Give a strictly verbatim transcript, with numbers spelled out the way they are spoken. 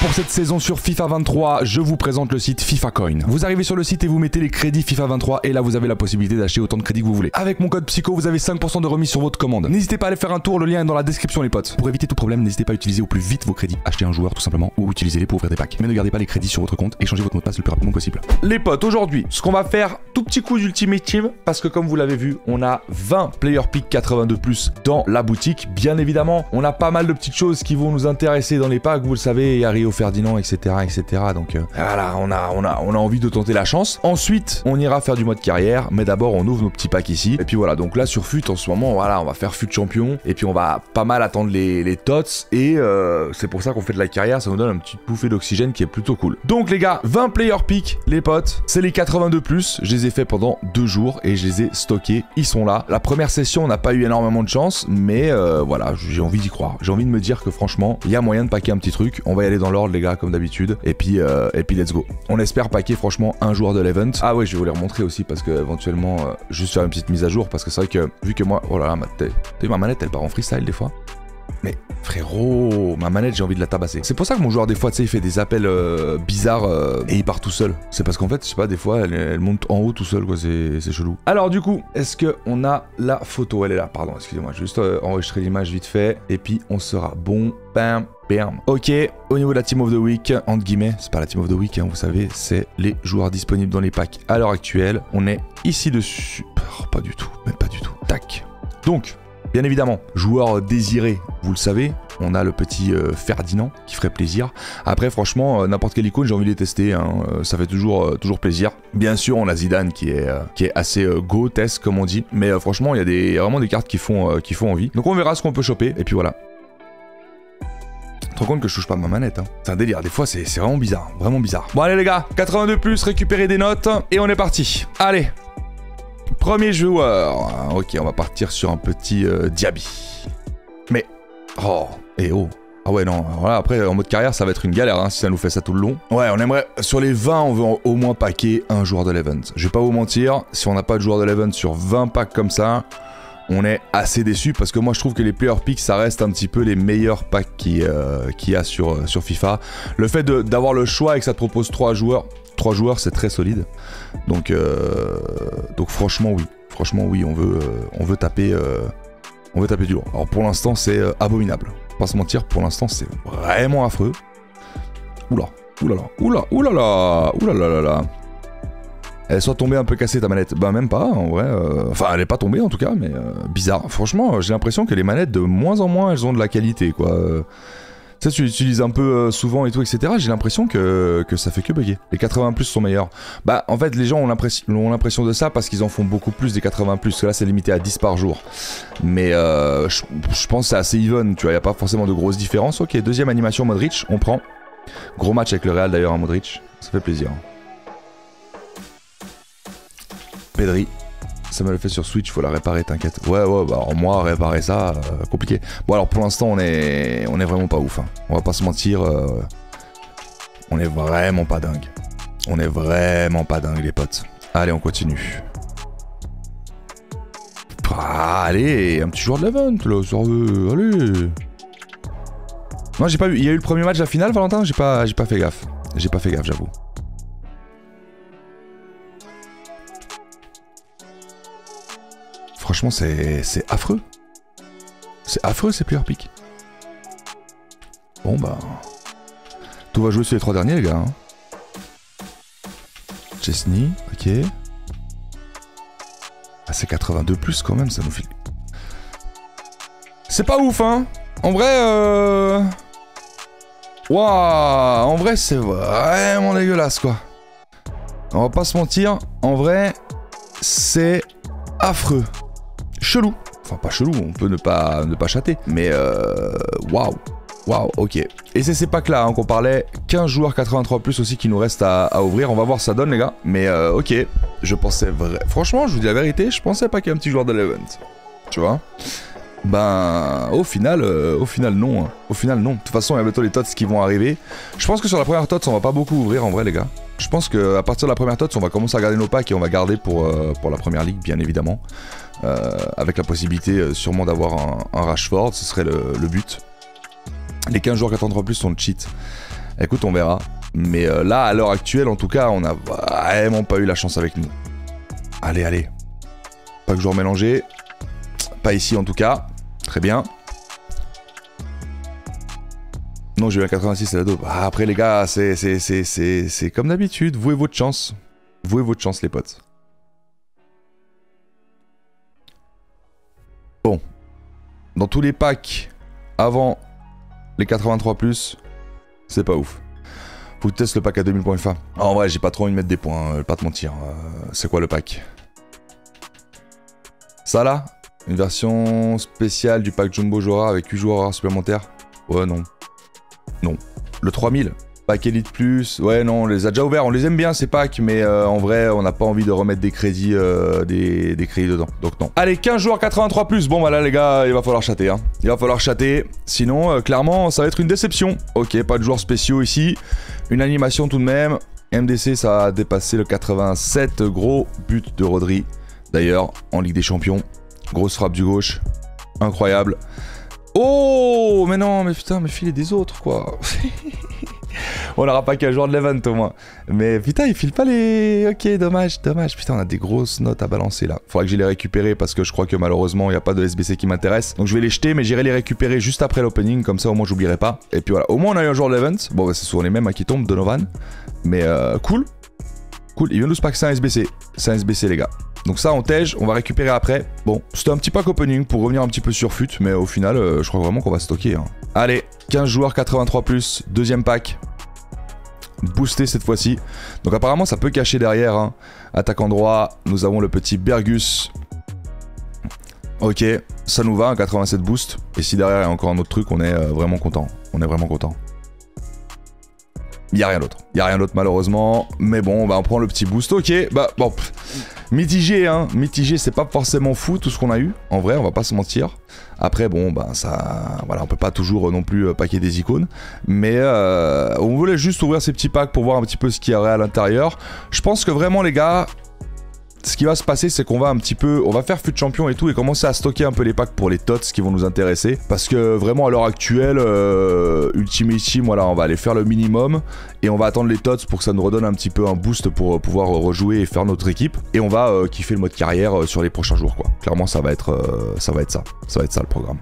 Pour cette saison sur FIFA vingt-trois, je vous présente le site FIFA Coin. Vous arrivez sur le site et vous mettez les crédits FIFA vingt-trois et là vous avez la possibilité d'acheter autant de crédits que vous voulez. Avec mon code PSYKO, vous avez cinq pour cent de remise sur votre commande. N'hésitez pas à aller faire un tour, le lien est dans la description les potes. Pour éviter tout problème, n'hésitez pas à utiliser au plus vite vos crédits. Achetez un joueur tout simplement ou utilisez-les pour ouvrir des packs. Mais ne gardez pas les crédits sur votre compte et changez votre mot de passe le plus rapidement possible. Les potes, aujourd'hui, ce qu'on va faire, tout petit coup d'Ultimate Team, parce que comme vous l'avez vu, on a vingt Player Pick quatre-vingt-deux plus dans la boutique. Bien évidemment, on a pas mal de petites choses qui vont nous intéresser dans les packs, vous le savez, Harry Ferdinand, etc, etc. Donc euh, voilà, on a, on, a, on a envie de tenter la chance. Ensuite, on ira faire du mode carrière, mais d'abord, on ouvre nos petits packs ici. Et puis voilà, donc là, sur FUT, en ce moment, voilà, on va faire FUT champion. Et puis, on va pas mal attendre les, les tots. Et euh, c'est pour ça qu'on fait de la carrière. Ça nous donne un petit bouffée d'oxygène qui est plutôt cool. Donc, les gars, vingt player pick, les potes. C'est les quatre-vingt-deux plus. Je les ai fait pendant deux jours et je les ai stockés. Ils sont là. La première session, on n'a pas eu énormément de chance, mais euh, voilà, j'ai envie d'y croire. J'ai envie de me dire que franchement, il y a moyen de packer un petit truc. On va y aller dans l'ordre, les gars, comme d'habitude, et puis euh, et puis let's go. On espère paquer franchement un joueur de l'event. Ah ouais, je vais vous les remontrer aussi parce que éventuellement euh, juste faire une petite mise à jour, parce que c'est vrai que vu que moi, oh là là, ma, t'as vu ma manette, elle part en freestyle des fois. Mais frérot, ma manette, j'ai envie de la tabasser. C'est pour ça que mon joueur des fois, tu sais, il fait des appels euh, bizarres euh, et il part tout seul. C'est parce qu'en fait, je sais pas, des fois, elle, elle monte en haut tout seul, quoi. C'est chelou. Alors du coup, est-ce que on a la photo? Elle est là, pardon, excusez-moi. Juste euh, enregistrer l'image vite fait et puis on sera bon. Bam. Ok, au niveau de la Team of the Week, entre guillemets, c'est pas la Team of the Week, hein, vous savez, c'est les joueurs disponibles dans les packs à l'heure actuelle. On est ici dessus. Oh, pas du tout, même pas du tout. Tac. Donc, bien évidemment, joueur désiré, vous le savez, on a le petit euh, Ferdinand qui ferait plaisir. Après, franchement, euh, n'importe quelle icône, j'ai envie de les tester, hein, euh, ça fait toujours, euh, toujours plaisir. Bien sûr, on a Zidane qui est, euh, qui est assez euh, go-test, comme on dit. Mais euh, franchement, il y a des, vraiment des cartes qui font, euh, qui font envie. Donc on verra ce qu'on peut choper, et puis voilà. Compte que je touche pas ma manette, hein. C'est un délire, des fois c'est vraiment bizarre, vraiment bizarre. Bon allez les gars, quatre-vingt-deux plus, récupérer des notes et on est parti. Allez, premier joueur, ok, on va partir sur un petit euh, Diaby. Mais, oh, et oh, ah ouais non, voilà, après en mode carrière ça va être une galère, hein, si ça nous fait ça tout le long. Ouais, on aimerait, sur les vingt on veut au moins packer un joueur de l'event. Je vais pas vous mentir, si on n'a pas de joueur de l'event sur vingt packs comme ça, on est assez déçu parce que moi je trouve que les player picks ça reste un petit peu les meilleurs packs qu'il euh, qu'il y a sur, euh, sur FIFA. Le fait d'avoir le choix et que ça te propose trois joueurs, trois joueurs c'est très solide. Donc, euh, donc franchement oui, franchement oui, on veut, euh, on veut taper, euh, on veut taper du lourd. Alors pour l'instant c'est euh, abominable, pas se mentir, pour l'instant c'est vraiment affreux. Oula, oulala, oula, oulala, oulala. Elle soit tombée un peu cassée ta manette. Bah même pas en vrai, euh... enfin elle est pas tombée en tout cas, mais euh, bizarre. Franchement j'ai l'impression que les manettes de moins en moins elles ont de la qualité quoi. Euh... Tu sais, tu l'utilises un peu euh, souvent et tout, et cetera. J'ai l'impression que, que ça fait que bugger. Les quatre-vingts plus sont meilleurs. Bah, en fait, les gens ont l'impression de ça parce qu'ils en font beaucoup plus des quatre-vingts plus. Parce que là, c'est limité à dix par jour. Mais euh, je, je pense que c'est assez even. Tu vois, il n'y a pas forcément de grosses différences. Ok, deuxième animation, Modric, on prend. Gros match avec le Real d'ailleurs, hein, Modric. Ça fait plaisir. Pedri, ça me le fait sur Switch, faut la réparer, t'inquiète. Ouais, ouais, bah en moi, réparer ça, euh, compliqué. Bon, alors pour l'instant, on est, on est vraiment pas ouf, hein. On va pas se mentir, euh, on est vraiment pas dingue. On est vraiment pas dingue, les potes. Allez, on continue. Ah, allez, un petit joueur de l'event, là, ça veut, allez. Non, j'ai pas vu, il y a eu le premier match de la finale, Valentin, j'ai pas, j'ai pas fait gaffe. J'ai pas fait gaffe, j'avoue. Franchement, c'est affreux. C'est affreux ces player picks. Bon, bah. Tout va jouer sur les trois derniers, les gars. Hein. Chesney, ok. Ah, c'est quatre-vingt-deux plus quand même, ça nous file. C'est pas ouf, hein. En vrai, euh. Waouh. En vrai, c'est vraiment dégueulasse, quoi. On va pas se mentir. En vrai, c'est affreux. Chelou. Enfin, pas chelou, on peut ne pas, ne pas chatter. Mais waouh. Waouh, wow, ok. Et c'est ces packs-là hein, qu'on parlait. quinze joueurs quatre-vingt-trois plus aussi qui nous restent à, à ouvrir. On va voir ça donne, les gars. Mais euh, ok. Je pensais vrai. Franchement, je vous dis la vérité, je pensais pas qu'il y ait un petit joueur de l'event. Tu vois. Ben, au final, euh, au final, non. Hein. Au final, non. De toute façon, il y a bientôt les tots qui vont arriver. Je pense que sur la première tots, on va pas beaucoup ouvrir en vrai, les gars. Je pense qu'à partir de la première T O T S, on va commencer à garder nos packs et on va garder pour, euh, pour la première ligue, bien évidemment. Euh, avec la possibilité euh, sûrement d'avoir un, un Rashford, ce serait le, le but. Les quinze joueurs qui en plus sont de cheat. Écoute, on verra. Mais euh, là, à l'heure actuelle, en tout cas, on n'a vraiment pas eu la chance avec nous. Allez, allez. Pas que joueur mélangé. Pas ici, en tout cas. Très bien. Non, j'ai eu un quatre-vingt-six à la dope. Ah, après, les gars, c'est comme d'habitude. Vouez votre chance. Vouez votre chance, les potes. Bon. Dans tous les packs, avant les quatre-vingt-trois plus, c'est pas ouf. Faut que tu testes le pack à deux mille points F A. En vrai, j'ai pas trop envie de mettre des points, hein, pas te mentir. Euh, c'est quoi le pack? Ça là? Une version spéciale du pack Jumbo Jora avec huit joueurs supplémentaires? Ouais, non. Non. Le trois mille? Pack Elite Plus? Ouais, non, on les a déjà ouverts. On les aime bien ces packs, mais euh, en vrai, on n'a pas envie de remettre des crédits, euh, des, des crédits dedans. Donc non. Allez, quinze joueurs quatre-vingt-trois plus. Bon, bah là, les gars, il va falloir chatter. Hein. Il va falloir chatter. Sinon, euh, clairement, ça va être une déception. Ok, pas de joueurs spéciaux ici. Une animation tout de même. M D C, ça a dépassé le quatre-vingt-sept. Gros but de Rodri. D'ailleurs, en Ligue des Champions. Grosse frappe du gauche. Incroyable. Oh, mais non, mais putain, mais filez des autres, quoi. On n'aura pas qu'un joueur de l'event, au moins. Mais putain, il file pas les... Ok, dommage, dommage. Putain, on a des grosses notes à balancer, là. Faudra que je les récupère parce que je crois que malheureusement, il n'y a pas de S B C qui m'intéresse. Donc je vais les jeter, mais j'irai les récupérer juste après l'opening. Comme ça, au moins, j'oublierai pas. Et puis voilà, au moins, on a eu un joueur de l'event. Bon, bah, c'est souvent les mêmes hein, qui tombent, Donovan. Mais euh, cool. Cool, il vient de nous spack, c'est un S B C. C'est un S B C, les gars. Donc ça, on tège, on va récupérer après. Bon, c'était un petit pack opening pour revenir un petit peu sur fut, mais au final, euh, je crois vraiment qu'on va stocker. Hein. Allez, quinze joueurs, quatre-vingt-trois plus, deuxième pack. Boosté cette fois-ci. Donc apparemment, ça peut cacher derrière. Hein. Attaquant droit, nous avons le petit Bergus. Ok, ça nous va, un quatre-vingt-sept boost. Et si derrière, il y a encore un autre truc, on est euh, vraiment content. On est vraiment content. Il n'y a rien d'autre. Il n'y a rien d'autre, malheureusement. Mais bon, bah, on prend le petit boost. Ok, bah bon... Pff. Mitigé, hein, mitigé, c'est pas forcément fou tout ce qu'on a eu, en vrai, on va pas se mentir. Après, bon, ben ça, voilà, on peut pas toujours non plus paquer des icônes, mais euh, on voulait juste ouvrir ces petits packs pour voir un petit peu ce qu'il y aurait à l'intérieur. Je pense que vraiment, les gars, ce qui va se passer, c'est qu'on va un petit peu, on va faire fut champion et tout, et commencer à stocker un peu les packs pour les tots qui vont nous intéresser, parce que vraiment à l'heure actuelle, euh, Ultimate Team, voilà, on va aller faire le minimum. Et on va attendre les tots pour que ça nous redonne un petit peu un boost pour pouvoir rejouer et faire notre équipe. Et on va euh, kiffer le mode carrière euh, sur les prochains jours, quoi. Clairement, ça va être, euh, ça va être ça. Ça va être ça le programme.